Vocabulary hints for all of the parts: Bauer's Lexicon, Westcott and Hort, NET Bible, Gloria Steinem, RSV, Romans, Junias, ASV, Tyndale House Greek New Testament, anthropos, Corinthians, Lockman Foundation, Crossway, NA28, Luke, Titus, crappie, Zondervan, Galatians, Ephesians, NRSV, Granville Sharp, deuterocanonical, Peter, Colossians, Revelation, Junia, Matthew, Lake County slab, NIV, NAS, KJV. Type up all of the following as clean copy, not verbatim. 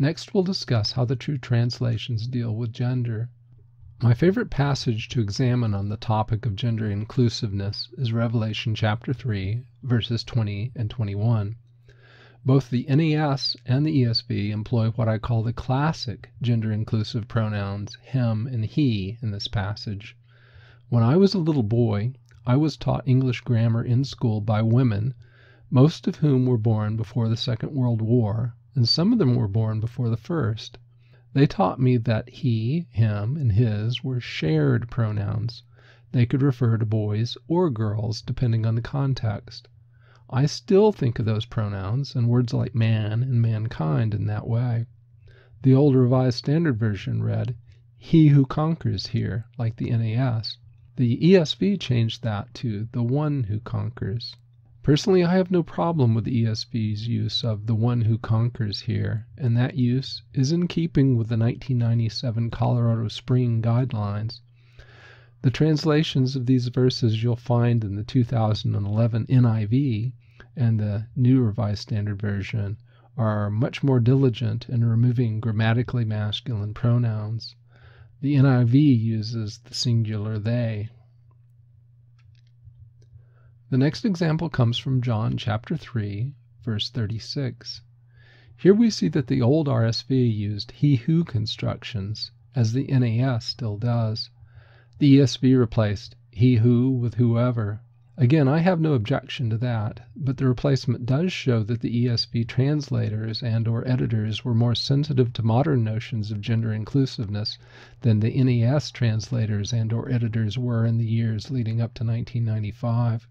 Next, we'll discuss how the true translations deal with gender. My favorite passage to examine on the topic of gender inclusiveness is Revelation chapter 3, verses 20 and 21. Both the NAS and the ESV employ what I call the classic gender-inclusive pronouns him and he in this passage. When I was a little boy, I was taught English grammar in school by women, most of whom were born before the Second World War, and some of them were born before the First. They taught me that he, him, and his were shared pronouns. They could refer to boys or girls, depending on the context. I still think of those pronouns and words like man and mankind in that way. The old Revised Standard Version read, he who conquers here, like the NAS. The ESV changed that to the one who conquers. Personally, I have no problem with the ESV's use of the one who conquers here, and that use is in keeping with the 1997 Colorado Spring guidelines. The translations of these verses you'll find in the 2011 NIV and the New Revised Standard Version are much more diligent in removing grammatically masculine pronouns. The NIV uses the singular they. The next example comes from John chapter 3, verse 36. Here we see that the old RSV used he-who constructions, as the NAS still does. The ESV replaced he who with whoever. Again, I have no objection to that, but the replacement does show that the ESV translators and or editors were more sensitive to modern notions of gender inclusiveness than the NAS translators and or editors were in the years leading up to 1995.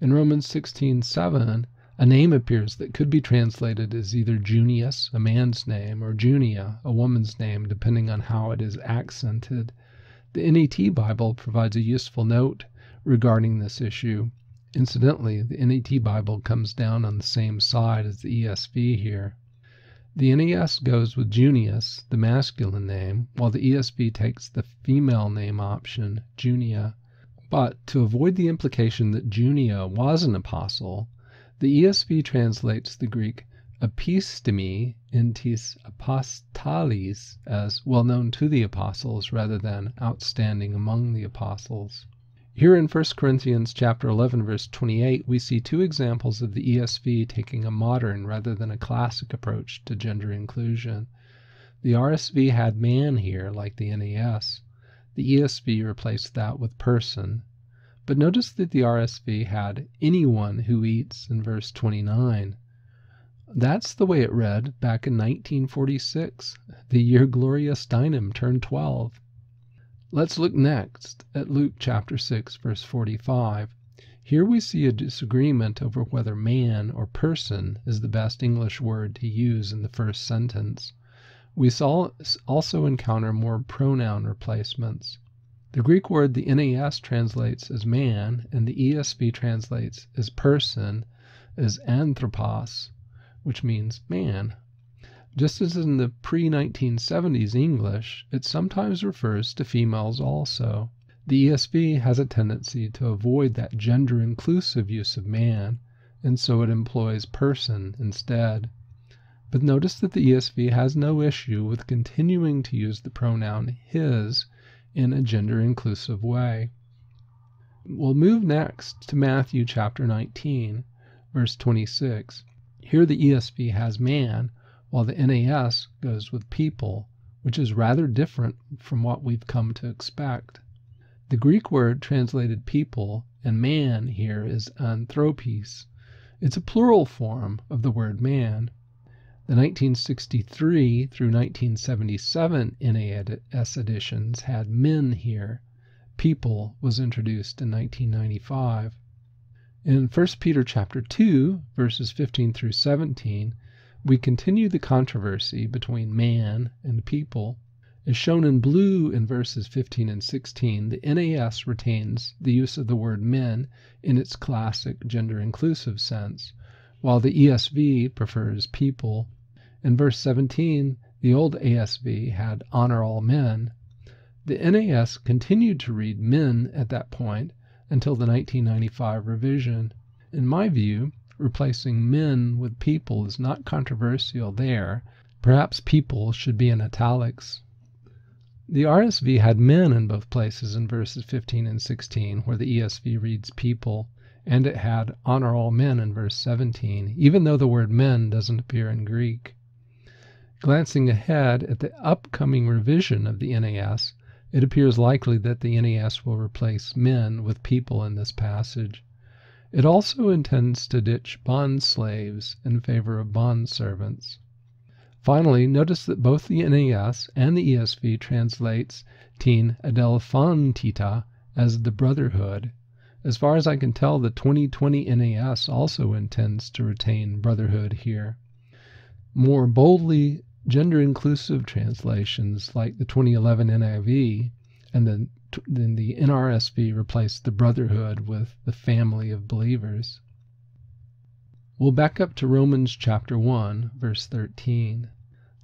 In Romans 16:7, a name appears that could be translated as either Junias, a man's name, or Junia, a woman's name, depending on how it is accented. The NET Bible provides a useful note regarding this issue. Incidentally, the NET Bible comes down on the same side as the ESV here. The NAS goes with Junias, the masculine name, while the ESV takes the female name option, Junia. But to avoid the implication that Junia was an apostle, the ESV translates the Greek epistemi in tis apostalis as well known to the apostles rather than outstanding among the apostles. Here in 1 Corinthians chapter 11 verse 28 we see two examples of the ESV taking a modern rather than a classic approach to gender inclusion. The RSV had man here like the NAS. The ESV replaced that with person. But notice that the RSV had anyone who eats in verse 29. That's the way it read back in 1946, the year Gloria Steinem turned 12. Let's look next at Luke chapter 6, verse 45. Here we see a disagreement over whether man or person is the best English word to use in the first sentence. We also encounter more pronoun replacements. The Greek word the NAS translates as man and the ESV translates as person as anthropos, which means man. Just as in the pre-1970s English, it sometimes refers to females also. The ESV has a tendency to avoid that gender-inclusive use of man, and so it employs person instead. But notice that the ESV has no issue with continuing to use the pronoun his in a gender-inclusive way. We'll move next to Matthew chapter 19, verse 26. Here the ESV has man, while the NAS goes with people, which is rather different from what we've come to expect. The Greek word translated people and man here is anthropos. It's a plural form of the word man. The 1963 through 1977 NAS editions had men here. People was introduced in 1995. In 1 Peter chapter 2, verses 15 through 17, we continue the controversy between man and people. As shown in blue in verses 15 and 16, the NAS retains the use of the word men in its classic gender-inclusive sense, while the ESV prefers people. In verse 17, the old ASV had honor all men. The NAS continued to read men at that point, until the 1995 revision. In my view, replacing men with people is not controversial there, Perhaps people should be in italics. The RSV had men in both places in verses 15 and 16, where the ESV reads people, and it had "on are all men" in verse 17, even though the word men doesn't appear in Greek. Glancing ahead at the upcoming revision of the NAS, it appears likely that the NAS will replace men with people in this passage. It also intends to ditch bond slaves in favor of bond servants. Finally, notice that both the NAS and the ESV translates teen adelphantita as the brotherhood. As far as I can tell, the 2020 NAS also intends to retain brotherhood here. More boldly gender-inclusive translations like the 2011 NIV and then the NRSV replaced the brotherhood with the family of believers. We'll back up to Romans chapter 1, verse 13.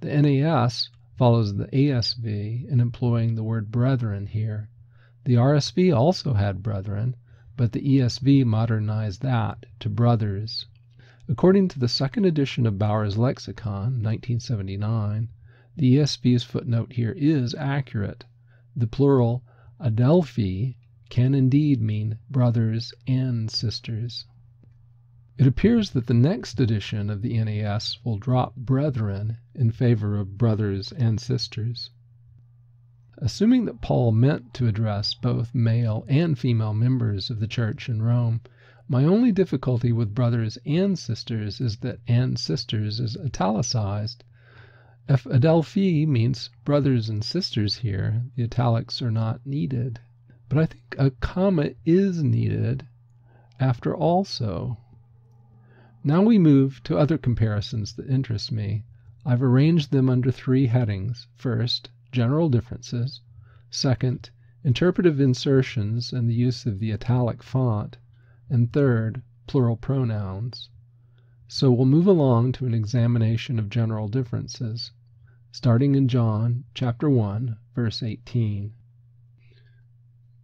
The NAS follows the ASV in employing the word brethren here. The RSV also had brethren, but the ESV modernized that to brothers. According to the second edition of Bauer's Lexicon, 1979, the ESV's footnote here is accurate. The plural adelphi can indeed mean brothers and sisters. It appears that the next edition of the NAS will drop brethren in favor of brothers and sisters. Assuming that Paul meant to address both male and female members of the church in Rome, my only difficulty with brothers and sisters is that "and sisters" is italicized. If adelphi means brothers and sisters here, the italics are not needed. But I think a comma is needed after "also." Now we move to other comparisons that interest me. I've arranged them under three headings. First, general differences. Second, interpretive insertions and the use of the italic font. And third, plural pronouns. So we'll move along to an examination of general differences, starting in John chapter 1, verse 18.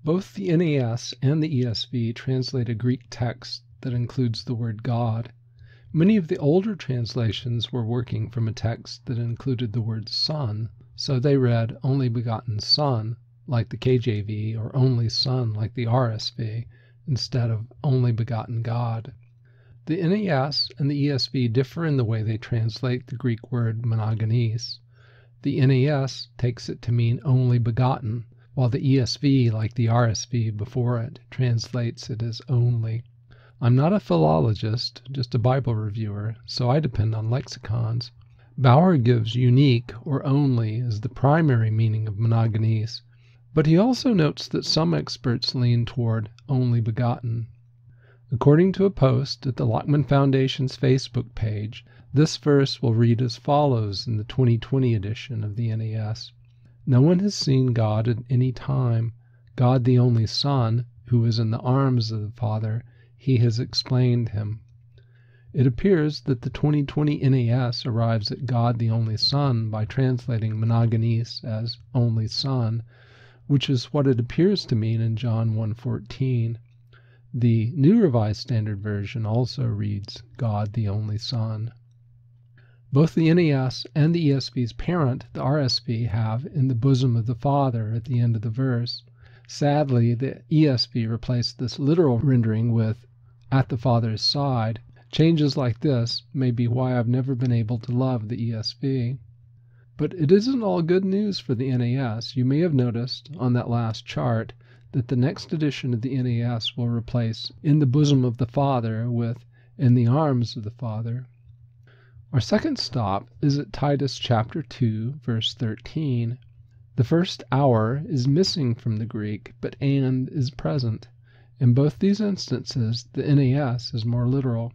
Both the NAS and the ESV translate a Greek text that includes the word God. Many of the older translations were working from a text that included the word son, so they read only begotten son, like the KJV, or only son, like the RSV, instead of only begotten God. The NAS and the ESV differ in the way they translate the Greek word monogenes. The NAS takes it to mean only begotten, while the ESV, like the RSV before it, translates it as only. I'm not a philologist, just a Bible reviewer, so I depend on lexicons. Bauer gives unique or only as the primary meaning of monogenes, but he also notes that some experts lean toward only begotten. According to a post at the Lockman Foundation's Facebook page, this verse will read as follows in the 2020 edition of the NAS. No one has seen God at any time. God the only Son, who is in the arms of the Father, He has explained him. It appears that the 2020 NAS arrives at God the only Son by translating monogenes as only Son, which is what it appears to mean in John 1:14. The New Revised Standard Version also reads God the only Son. Both the NAS and the ESV's parent, the RSV, have in the bosom of the Father at the end of the verse. Sadly, the ESV replaced this literal rendering with at the Father's side. Changes like this may be why I've never been able to love the ESV. But it isn't all good news for the NAS. You may have noticed on that last chart that the next edition of the NAS will replace in the bosom of the Father with in the arms of the Father. Our second stop is at Titus chapter 2, verse 13. The first hour is missing from the Greek, but and is present. In both these instances, the NAS is more literal.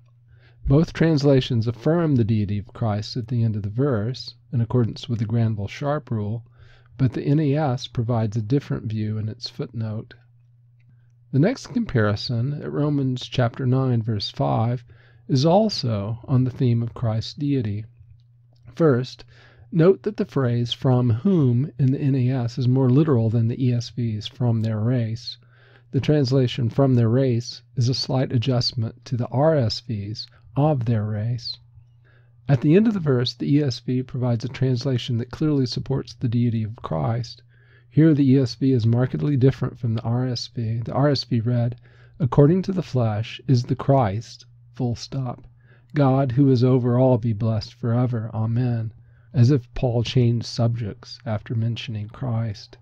Both translations affirm the deity of Christ at the end of the verse, in accordance with the Granville Sharp rule, but the NAS provides a different view in its footnote. The next comparison, at Romans chapter 9, verse 5, is also on the theme of Christ's deity. First, note that the phrase "from whom" in the NAS is more literal than the ESV's "from their race." The translation "from their race" is a slight adjustment to the RSV's "of their race." At the end of the verse, the ESV provides a translation that clearly supports the deity of Christ. Here the ESV is markedly different from the RSV. The RSV read, "According to the flesh is the Christ, full stop. God, who is over all, be blessed forever. Amen." As if Paul changed subjects after mentioning Christ.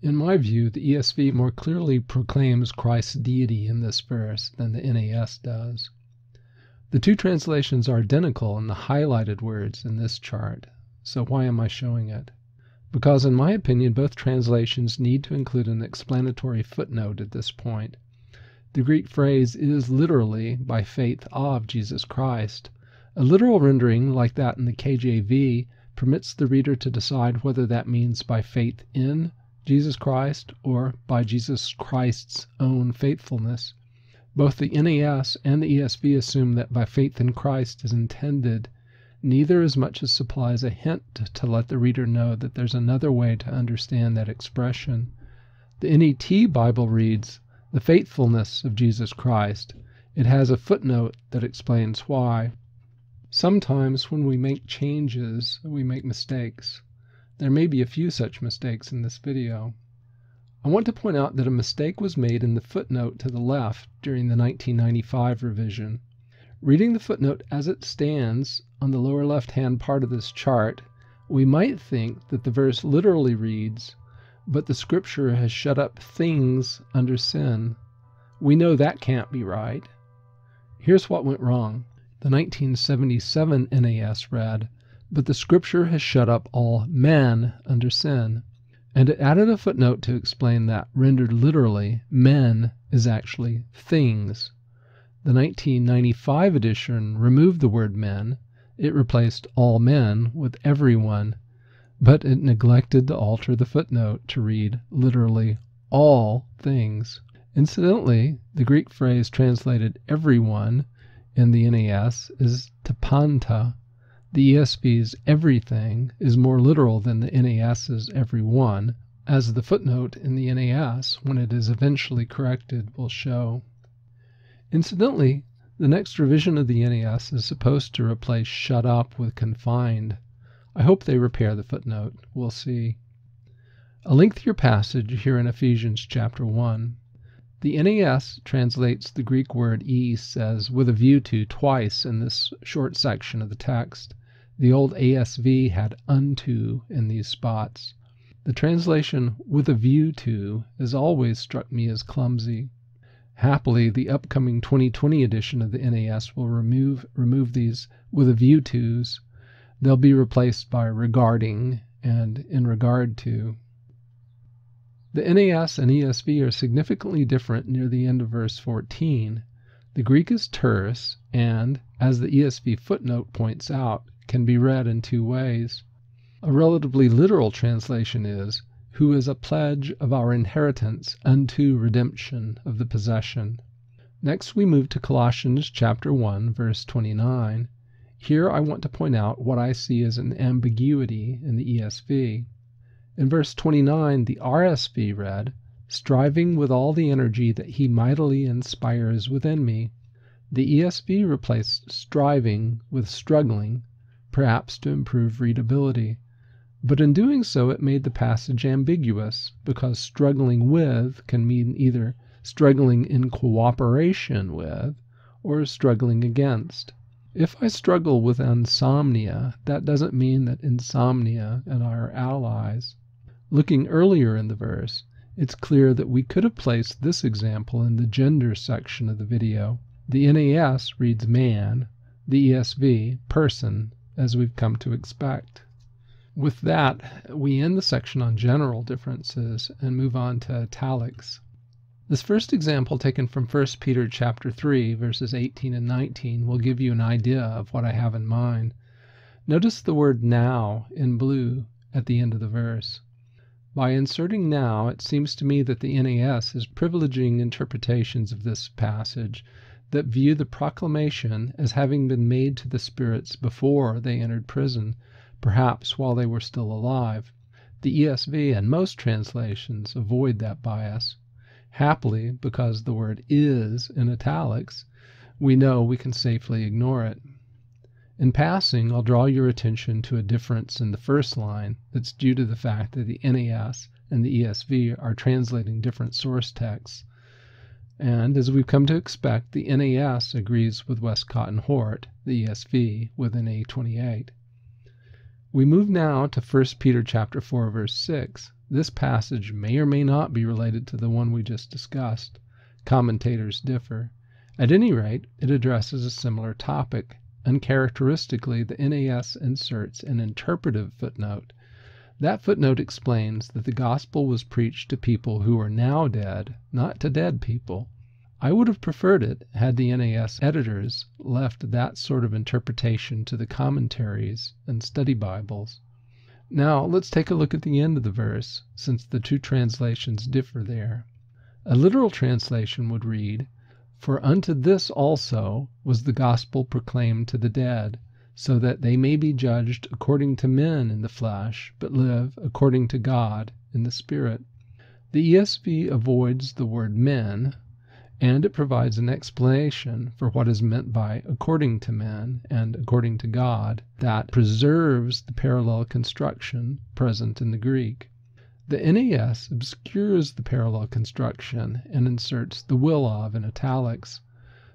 In my view, the ESV more clearly proclaims Christ's deity in this verse than the NAS does. The two translations are identical in the highlighted words in this chart, so why am I showing it? Because in my opinion, both translations need to include an explanatory footnote at this point. The Greek phrase is literally, "by faith of Jesus Christ." A literal rendering, like that in the KJV, permits the reader to decide whether that means by faith in Jesus Christ, or by Jesus Christ's own faithfulness. Both the NAS and the ESV assume that by faith in Christ is intended. Neither as much as supplies a hint to let the reader know that there's another way to understand that expression. The NET Bible reads, "the faithfulness of Jesus Christ." It has a footnote that explains why. Sometimes when we make changes, we make mistakes. There may be a few such mistakes in this video. I want to point out that a mistake was made in the footnote to the left during the 1995 revision. Reading the footnote as it stands on the lower left-hand part of this chart, we might think that the verse literally reads, "but the scripture has shut up things under sin." We know that can't be right. Here's what went wrong. The 1977 NAS read, "but the scripture has shut up all men under sin," and it added a footnote to explain that, rendered literally, men is actually things. The 1995 edition removed the word men. It replaced all men with everyone, but it neglected to alter the footnote to read literally all things. Incidentally, the Greek phrase translated everyone in the NAS is tapanta. The ESV's everything is more literal than the NAS's everyone, as the footnote in the NAS, when it is eventually corrected, will show. Incidentally, the next revision of the NAS is supposed to replace shut up with confined. I hope they repair the footnote. We'll see. A lengthier passage here in Ephesians chapter 1. The NAS translates the Greek word "eis" as "with a view to" twice in this short section of the text. The old ASV had "unto" in these spots. The translation "with a view to" has always struck me as clumsy. Happily, the upcoming 2020 edition of the NAS will remove these "with a view to's." They'll be replaced by "regarding" and "in regard to." The NAS and ESV are significantly different near the end of verse 14. The Greek is terse and, as the ESV footnote points out, can be read in two ways. A relatively literal translation is, "who is a pledge of our inheritance unto redemption of the possession." Next we move to Colossians chapter 1, verse 29. Here I want to point out what I see as an ambiguity in the ESV. In verse 29, the RSV read, "striving with all the energy that he mightily inspires within me." The ESV replaced striving with struggling, perhaps to improve readability. But in doing so, it made the passage ambiguous, because struggling with can mean either struggling in cooperation with or struggling against. If I struggle with insomnia, that doesn't mean that insomnia and I are allies. Looking earlier in the verse, it's clear that we could have placed this example in the gender section of the video. The NAS reads "man," the ESV "person," as we've come to expect. With that, we end the section on general differences and move on to italics. This first example, taken from 1 Peter chapter 3, verses 18 and 19, will give you an idea of what I have in mind. Notice the word "now" in blue at the end of the verse. By inserting "now," it seems to me that the NAS is privileging interpretations of this passage that view the proclamation as having been made to the spirits before they entered prison, perhaps while they were still alive. The ESV and most translations avoid that bias. Happily, because the word "is" in italics, we know we can safely ignore it. In passing, I'll draw your attention to a difference in the first line that's due to the fact that the NAS and the ESV are translating different source texts. And as we've come to expect, the NAS agrees with Westcott and Hort, the ESV with NA28. We move now to 1 Peter chapter 4, verse 6. This passage may or may not be related to the one we just discussed. Commentators differ. At any rate, it addresses a similar topic. Uncharacteristically, the NAS inserts an interpretive footnote. That footnote explains that the gospel was preached to people who are now dead, not to dead people. I would have preferred it had the NAS editors left that sort of interpretation to the commentaries and study Bibles. Now, let's take a look at the end of the verse, since the two translations differ there. A literal translation would read, "For unto this also was the gospel proclaimed to the dead, so that they may be judged according to men in the flesh, but live according to God in the Spirit." The ESV avoids the word men, and it provides an explanation for what is meant by according to men and according to God that preserves the parallel construction present in the Greek. The NAS obscures the parallel construction and inserts the will of in italics.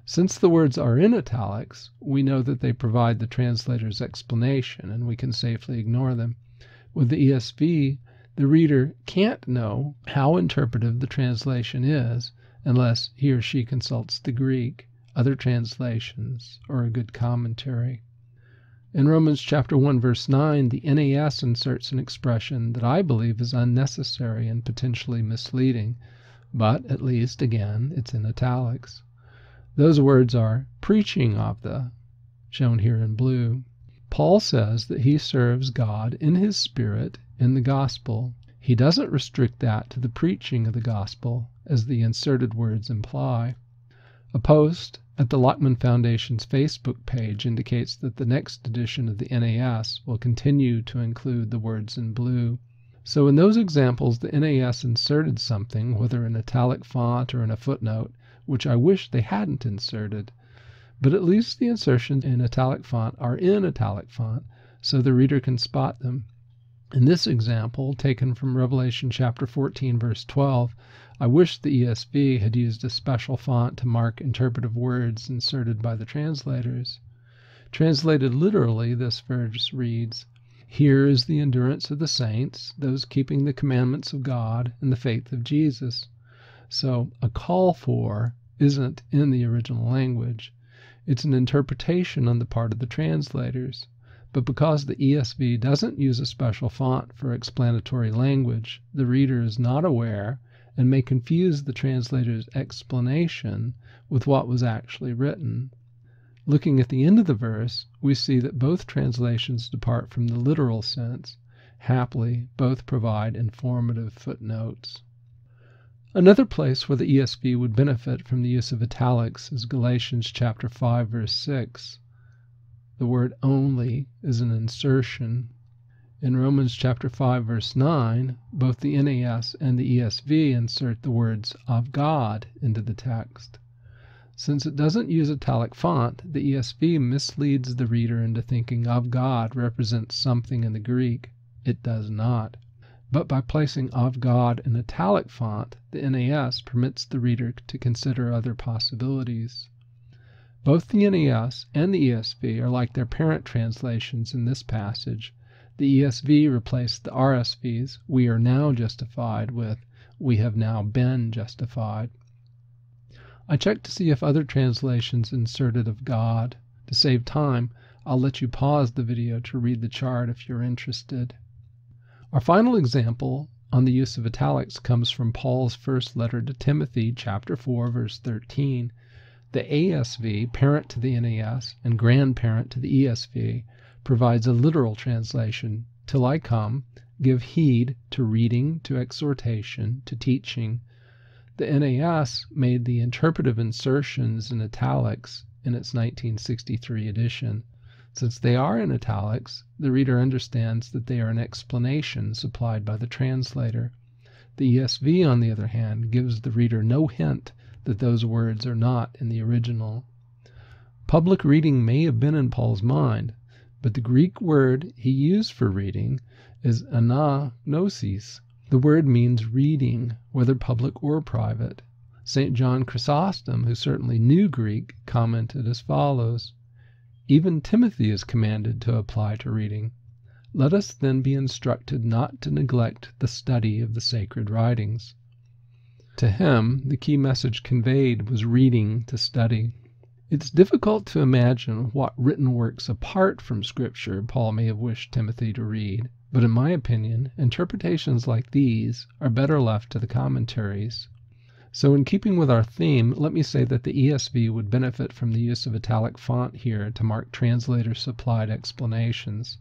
Since the words are in italics, we know that they provide the translator's explanation, and we can safely ignore them. With the ESV, the reader can't know how interpretive the translation is unless he or she consults the Greek, other translations, or a good commentary. In Romans chapter 1, verse 9, the NAS inserts an expression that I believe is unnecessary and potentially misleading, but at least, again, it's in italics. Those words are "preaching of the," shown here in blue. Paul says that he serves God in his Spirit in the gospel. He doesn't restrict that to the preaching of the gospel, as the inserted words imply. A post at the Lockman Foundation's Facebook page indicates that the next edition of the NAS will continue to include the words in blue. So in those examples, the NAS inserted something, whether in italic font or in a footnote, which I wish they hadn't inserted. But at least the insertions in italic font are in italic font, so the reader can spot them. In this example, taken from Revelation chapter 14, verse 12, I wish the ESV had used a special font to mark interpretive words inserted by the translators. Translated literally, this verse reads, "Here is the endurance of the saints, those keeping the commandments of God and the faith of Jesus." So, a call for isn't in the original language. It's an interpretation on the part of the translators. But because the ESV doesn't use a special font for explanatory language, the reader is not aware and may confuse the translator's explanation with what was actually written. Looking at the end of the verse, we see that both translations depart from the literal sense. Happily, both provide informative footnotes. Another place where the ESV would benefit from the use of italics is Galatians chapter 5, verse 6. The word "only" is an insertion. In Romans chapter 5, verse 9, both the NAS and the ESV insert the words "of God" into the text. Since it doesn't use italic font, the ESV misleads the reader into thinking "of God" represents something in the Greek. It does not. But by placing "of God" in italic font, the NAS permits the reader to consider other possibilities. Both the NAS and the ESV are like their parent translations in this passage. The ESV replaced the RSV's "we are now justified" with "we have now been justified." I checked to see if other translations inserted "of God." To save time, I'll let you pause the video to read the chart if you're interested. Our final example on the use of italics comes from Paul's first letter to Timothy, chapter 4, verse 13. The ASV, parent to the NAS and grandparent to the ESV, provides a literal translation: "Till I come, give heed to reading, to exhortation, to teaching." The NAS made the interpretive insertions in italics in its 1963 edition. Since they are in italics, the reader understands that they are an explanation supplied by the translator. The ESV, on the other hand, gives the reader no hint that those words are not in the original. Public reading may have been in Paul's mind, but the Greek word he used for reading is anagnosis. The word means reading, whether public or private. St. John Chrysostom, who certainly knew Greek, commented as follows: "Even Timothy is commanded to apply to reading. Let us then be instructed not to neglect the study of the sacred writings." To him, the key message conveyed was reading to study. It's difficult to imagine what written works apart from Scripture Paul may have wished Timothy to read, but in my opinion, interpretations like these are better left to the commentaries. So in keeping with our theme, let me say that the ESV would benefit from the use of italic font here to mark translator-supplied explanations.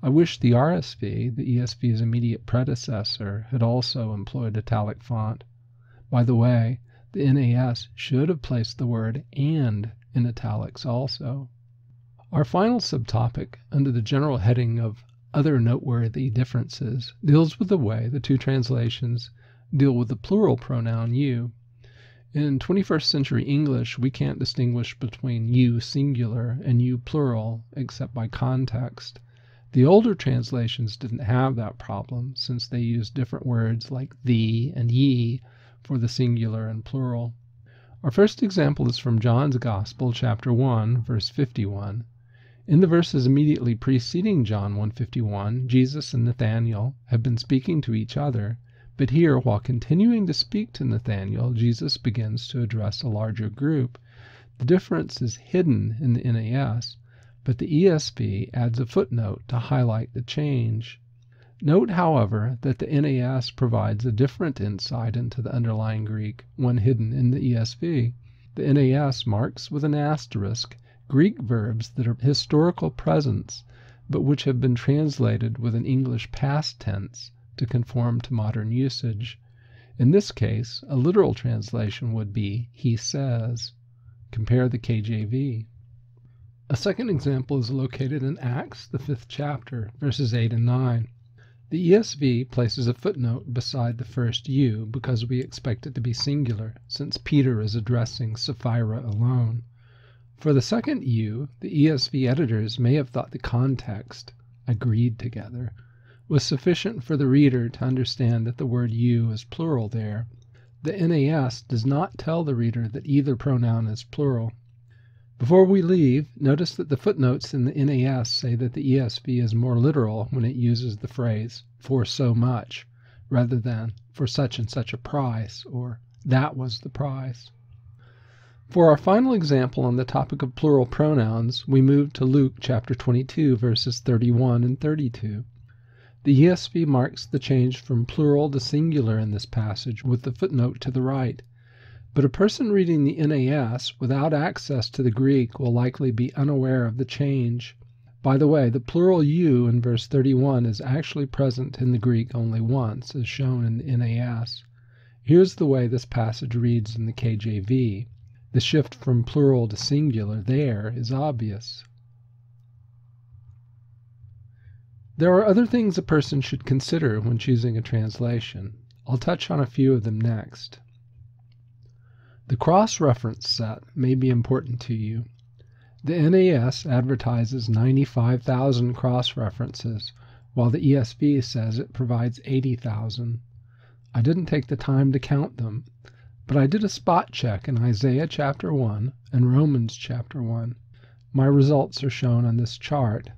I wish the RSV, the ESV's immediate predecessor, had also employed italic font. By the way, the NAS should have placed the word "and" in italics also. Our final subtopic, under the general heading of Other Noteworthy Differences, deals with the way the two translations deal with the plural pronoun you. In 21st century English, we can't distinguish between you singular and you plural except by context. The older translations didn't have that problem, since they used different words like thee and ye for the singular and plural. Our first example is from John's Gospel, chapter 1, verse 51. In the verses immediately preceding John 1:51, Jesus and Nathanael have been speaking to each other, but here, while continuing to speak to Nathanael, Jesus begins to address a larger group. The difference is hidden in the NAS, but the ESV adds a footnote to highlight the change. Note, however, that the NAS provides a different insight into the underlying Greek, one hidden in the ESV. The NAS marks with an asterisk Greek verbs that are historical presence, but which have been translated with an English past tense to conform to modern usage. In this case, a literal translation would be "he says." Compare the KJV. A second example is located in Acts, the 5th chapter, verses 8 and 9. The ESV places a footnote beside the first you because we expect it to be singular, since Peter is addressing Sapphira alone. For the second you, the ESV editors may have thought the context, agreed together, was sufficient for the reader to understand that the word you is plural there. The NAS does not tell the reader that either pronoun is plural. Before we leave, notice that the footnotes in the NAS say that the ESV is more literal when it uses the phrase "for so much," rather than "for such and such a price" or "that was the price." For our final example on the topic of plural pronouns, we move to Luke chapter 22, verses 31 and 32. The ESV marks the change from plural to singular in this passage with the footnote to the right. But a person reading the NAS without access to the Greek will likely be unaware of the change. By the way, the plural you in verse 31 is actually present in the Greek only once, as shown in the NAS. Here's the way this passage reads in the KJV. The shift from plural to singular there is obvious. There are other things a person should consider when choosing a translation. I'll touch on a few of them next. The cross-reference set may be important to you. The NAS advertises 95,000 cross-references, while the ESV says it provides 80,000. I didn't take the time to count them, but I did a spot check in Isaiah chapter 1 and Romans chapter 1. My results are shown on this chart.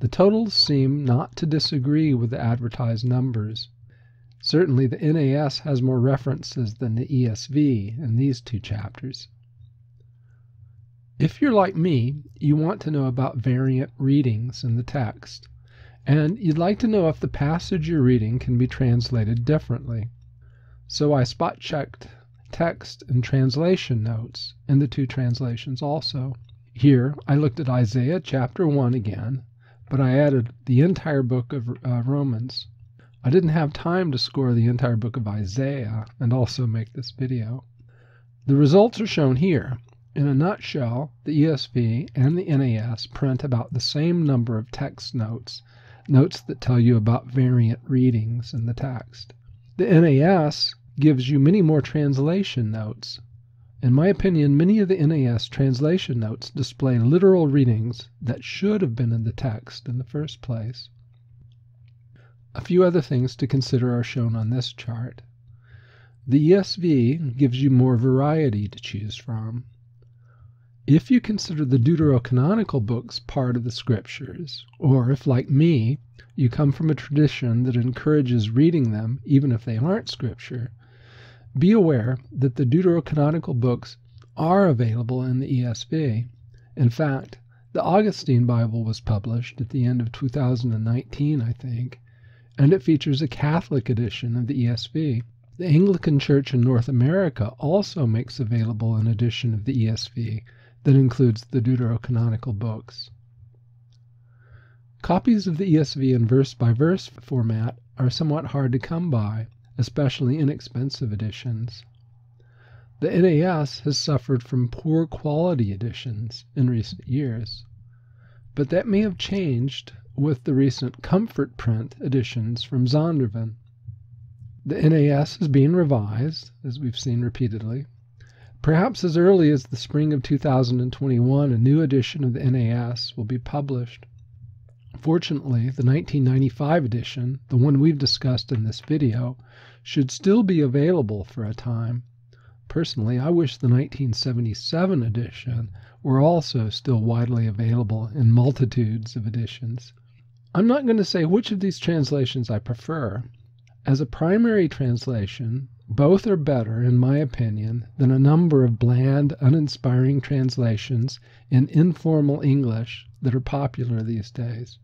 The totals seem not to disagree with the advertised numbers. Certainly the NAS has more references than the ESV in these two chapters. If you're like me, you want to know about variant readings in the text, and you'd like to know if the passage you're reading can be translated differently. So I spot-checked text and translation notes in the two translations also. Here, I looked at Isaiah chapter 1 again, but I added the entire book of Romans. I didn't have time to score the entire book of Isaiah and also make this video. The results are shown here. In a nutshell, the ESV and the NAS print about the same number of text notes, notes that tell you about variant readings in the text. The NAS gives you many more translation notes. In my opinion, many of the NAS translation notes display literal readings that should have been in the text in the first place. A few other things to consider are shown on this chart. The ESV gives you more variety to choose from. If you consider the deuterocanonical books part of the Scriptures, or if, like me, you come from a tradition that encourages reading them even if they aren't Scripture, be aware that the deuterocanonical books are available in the ESV. In fact, the Augustine Bible was published at the end of 2019, I think, and it features a Catholic edition of the ESV. The Anglican Church in North America also makes available an edition of the ESV that includes the deuterocanonical books. Copies of the ESV in verse-by-verse format are somewhat hard to come by, especially inexpensive editions. The NAS has suffered from poor quality editions in recent years, but that may have changed with the recent comfort print editions from Zondervan. The NAS is being revised, as we've seen repeatedly. Perhaps as early as the spring of 2021, a new edition of the NAS will be published. Fortunately, the 1995 edition, the one we've discussed in this video, should still be available for a time. Personally, I wish the 1977 edition were also still widely available in multitudes of editions. I'm not going to say which of these translations I prefer. As a primary translation, both are better, in my opinion, than a number of bland, uninspiring translations in informal English that are popular these days.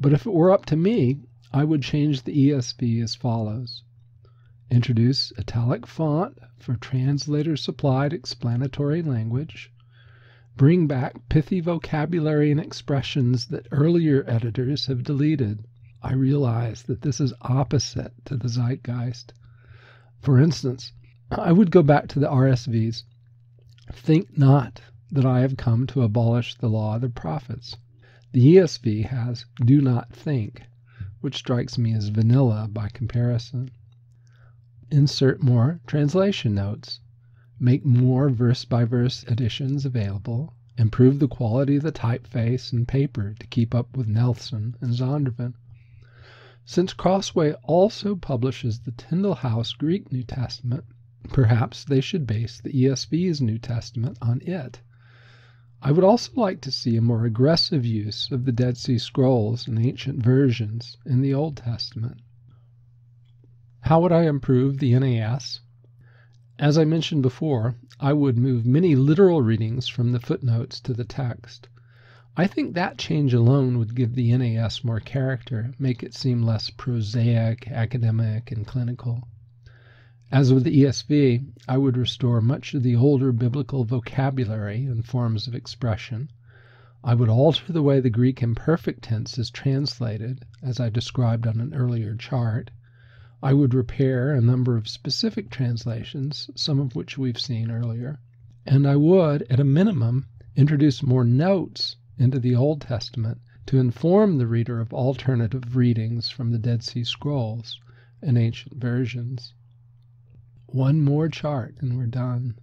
But if it were up to me, I would change the ESV as follows. Introduce italic font for translator-supplied explanatory language. Bring back pithy vocabulary and expressions that earlier editors have deleted. I realize that this is opposite to the zeitgeist. For instance, I would go back to the RSV's, "Think not that I have come to abolish the law of the prophets." The ESV has "do not think," which strikes me as vanilla by comparison. Insert more translation notes, make more verse-by-verse editions available, improve the quality of the typeface and paper to keep up with Nelson and Zondervan. Since Crossway also publishes the Tyndale House Greek New Testament, perhaps they should base the ESV's New Testament on it. I would also like to see a more aggressive use of the Dead Sea Scrolls and ancient versions in the Old Testament. How would I improve the NAS? As I mentioned before, I would move many literal readings from the footnotes to the text. I think that change alone would give the NAS more character, make it seem less prosaic, academic, and clinical. As with the ESV, I would restore much of the older biblical vocabulary and forms of expression. I would alter the way the Greek imperfect tense is translated, as I described on an earlier chart. I would repair a number of specific translations, some of which we've seen earlier, and I would, at a minimum, introduce more notes into the Old Testament to inform the reader of alternative readings from the Dead Sea Scrolls and ancient versions. One more chart and we're done.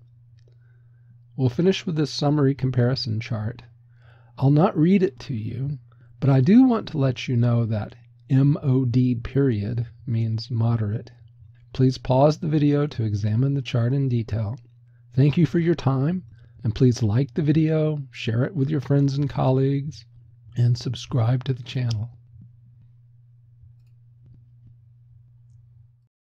We'll finish with this summary comparison chart. I'll not read it to you, but I do want to let you know that MOD period means moderate. Please pause the video to examine the chart in detail. Thank you for your time, and please like the video, share it with your friends and colleagues, and subscribe to the channel.